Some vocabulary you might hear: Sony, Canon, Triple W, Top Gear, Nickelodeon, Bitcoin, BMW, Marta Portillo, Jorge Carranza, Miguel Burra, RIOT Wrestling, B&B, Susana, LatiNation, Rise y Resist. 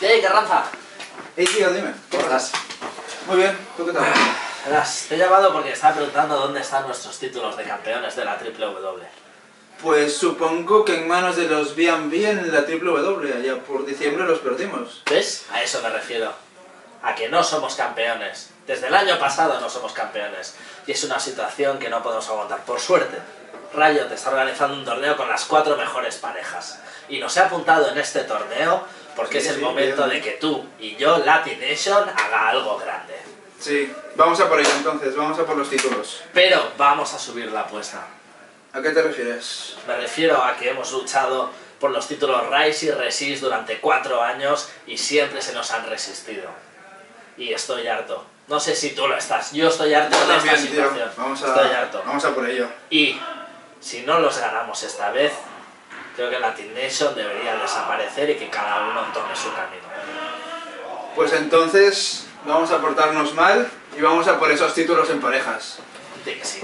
¡Ey, Carranza! ¡Ey, tío, dime! ¿Cómo estás? Muy bien, ¿tú qué tal? Verás, te he llamado porque estaba preguntando dónde están nuestros títulos de campeones de la WWW. Pues supongo que en manos de los B&B en la WWW, allá por diciembre los perdimos. ¿Ves? A eso me refiero. A que no somos campeones. Desde el año pasado no somos campeones. Y es una situación que no podemos aguantar. Por suerte, Riot está organizando un torneo con las 4 mejores parejas. Y nos ha apuntado en este torneo porque es el momento de que tú y yo, LatiNation, haga algo grande. Sí, vamos a por ello entonces, vamos a por los títulos. Pero vamos a subir la apuesta. ¿A qué te refieres? Me refiero a que hemos luchado por los títulos Rise y Resist durante 4 años y siempre se nos han resistido. Y estoy harto. No sé si tú lo estás, yo estoy harto de esta situación. Estoy harto. Vamos a por ello. Y si no los ganamos esta vez, creo que LatiNation debería desaparecer y que cada uno tome su camino. Pues entonces vamos a portarnos mal y vamos a por esos títulos en parejas. Sí.